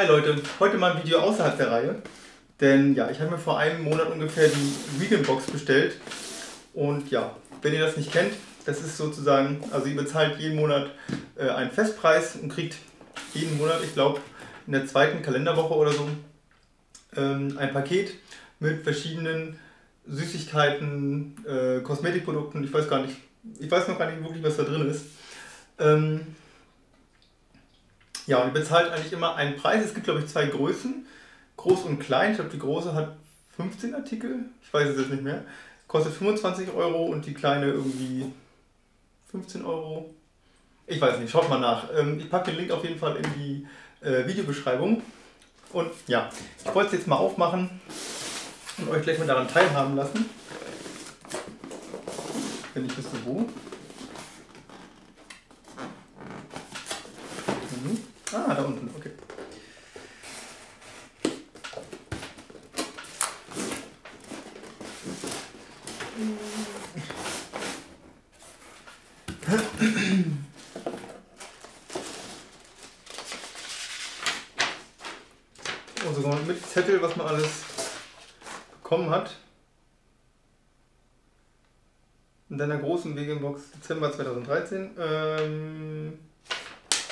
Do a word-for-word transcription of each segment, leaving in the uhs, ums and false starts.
Hi Leute, heute mal ein Video außerhalb der Reihe, denn ja, ich habe mir vor einem Monat ungefähr die Veganbox bestellt und ja, wenn ihr das nicht kennt, das ist sozusagen, also ihr bezahlt jeden Monat äh, einen Festpreis und kriegt jeden Monat, ich glaube in der zweiten Kalenderwoche oder so, ähm, ein Paket mit verschiedenen Süßigkeiten, äh, Kosmetikprodukten, ich weiß gar nicht, ich weiß noch gar nicht wirklich, was da drin ist. Ähm, Ja, und ihr bezahlt eigentlich immer einen Preis. Es gibt, glaube ich, zwei Größen, groß und klein. Ich glaube, die große hat fünfzehn Artikel, ich weiß es jetzt nicht mehr. Kostet fünfundzwanzig Euro und die kleine irgendwie fünfzehn Euro. Ich weiß nicht, schaut mal nach. Ich packe den Link auf jeden Fall in die äh, Videobeschreibung. Und ja, ich wollte es jetzt mal aufmachen und euch gleich mal daran teilhaben lassen. Wenn ich wüsste, wo. Ah, da unten, okay. Und sogar mit Zettel, was man alles bekommen hat. In deiner großen Veganbox Dezember zweitausenddreizehn. Ähm,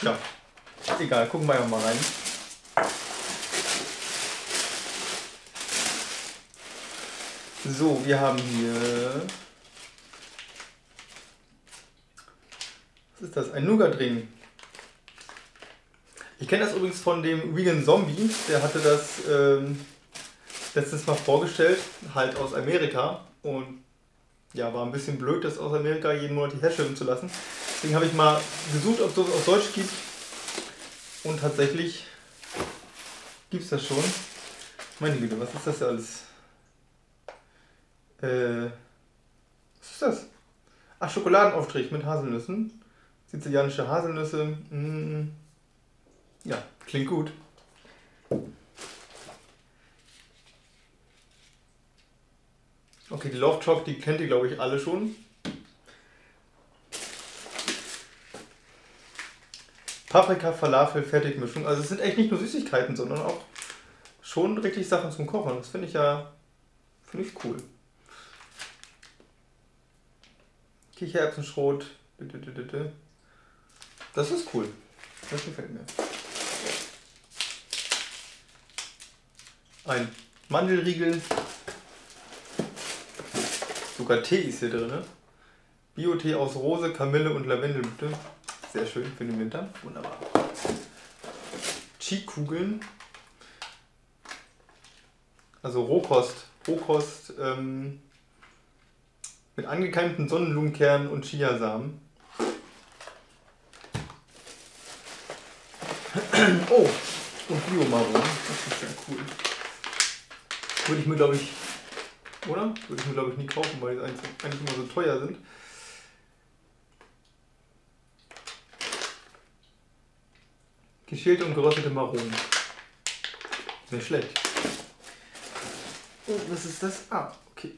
ja. Egal, gucken wir einfach mal rein. So, wir haben hier... Was ist das? Ein Nougat-Ring. Ich kenne das übrigens von dem Vegan Zombie. Der hatte das ähm, letztens mal vorgestellt, halt aus Amerika. Und ja, war ein bisschen blöd, das aus Amerika jeden Monat die herstellen zu lassen. Deswegen habe ich mal gesucht, ob es das auf Deutsch gibt. Und tatsächlich gibt es das schon. Meine Güte, was ist das hier alles? Äh, was ist das? Ach, Schokoladenaufstrich mit Haselnüssen. Sizilianische Haselnüsse. Mm, ja, klingt gut. Okay, die Love Chalk, die kennt ihr, glaube ich, alle schon. Paprika, Falafel, Fertigmischung. Also es sind echt nicht nur Süßigkeiten, sondern auch schon richtig Sachen zum Kochen. Das finde ich ja finde ich cool. Kichererbsenschrot. Das ist cool. Das gefällt mir. Ein Mandelriegel. Sogar Tee ist hier drin. Bio-Tee aus Rose, Kamille und Lavendelblüte. Sehr schön für den Winter. Wunderbar. Chi-Kugeln. Also Rohkost. Rohkost ähm, mit angekeimten Sonnenblumenkernen und Chiasamen. Oh, und Bio-Maronen. Das ist ja cool. Würde ich mir, glaube ich, oder? Würde ich mir, glaube ich, nie kaufen, weil die eigentlich immer so teuer sind. Geschälte und geröstete Maronen. Nicht schlecht. Und was ist das? Ah, okay.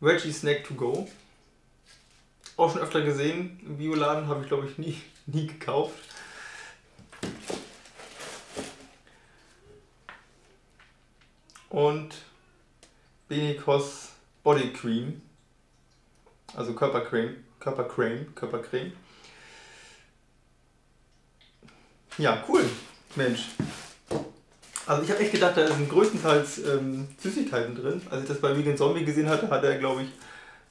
Veggie Snack to go. Auch schon öfter gesehen. Im Bioladen habe ich, glaube ich, nie, nie gekauft. Und Benecos Body Cream. Also Körpercreme. Körpercreme. Körpercreme. Ja, cool. Mensch. Also ich habe echt gedacht, da sind größtenteils ähm, Süßigkeiten drin. Als ich das bei Vegan Zombie gesehen hatte, hatte er, glaube ich,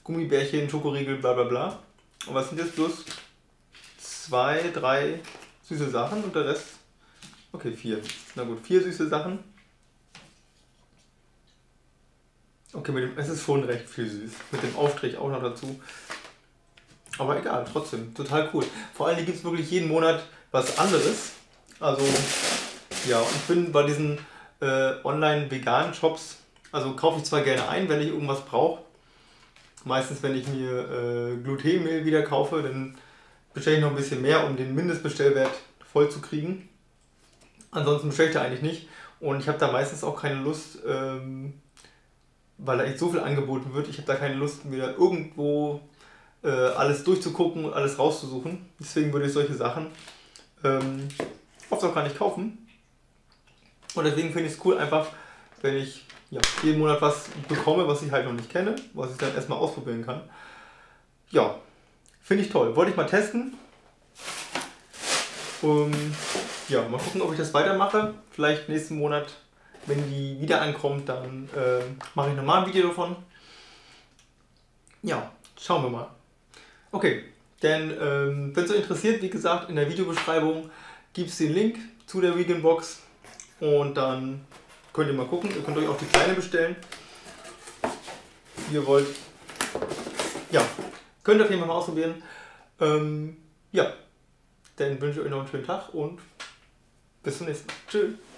Gummibärchen, Schokoriegel, bla bla bla. Und was sind jetzt bloß zwei, drei süße Sachen und der Rest? Okay, vier. Na gut, vier süße Sachen. Okay, mit dem, es ist schon recht viel süß. Mit dem Aufstrich auch noch dazu. Aber egal, trotzdem, total cool. Vor allem gibt es wirklich jeden Monat was anderes. Also, ja, und ich bin bei diesen äh, Online-Vegan-Shops, also kaufe ich zwar gerne ein, wenn ich irgendwas brauche. Meistens, wenn ich mir äh, Glutenmehl wieder kaufe, dann bestelle ich noch ein bisschen mehr, um den Mindestbestellwert voll zu kriegen. Ansonsten bestelle ich da eigentlich nicht. Und ich habe da meistens auch keine Lust, ähm, weil da echt so viel angeboten wird. Ich habe da keine Lust, mir da irgendwo äh, alles durchzugucken und alles rauszusuchen. Deswegen würde ich solche Sachen ähm, oft auch gar nicht kaufen. Und deswegen finde ich es cool, einfach, wenn ich ja, jeden Monat was bekomme, was ich halt noch nicht kenne, was ich dann erstmal ausprobieren kann. Ja, finde ich toll. Wollte ich mal testen. Um, ja, mal gucken, ob ich das weitermache. Vielleicht nächsten Monat, wenn die wieder ankommt, dann äh, mache ich nochmal ein Video davon. Ja, schauen wir mal. Okay, denn ähm, wenn es euch interessiert, wie gesagt, in der Videobeschreibung gibt es den Link zu der Veganbox. Und dann könnt ihr mal gucken. Ihr könnt euch auch die kleine bestellen. Ihr wollt. Ja, könnt ihr auf jeden Fall mal ausprobieren. Ähm, ja. Dann wünsche ich euch noch einen schönen Tag und bis zum nächsten Mal. Tschüss.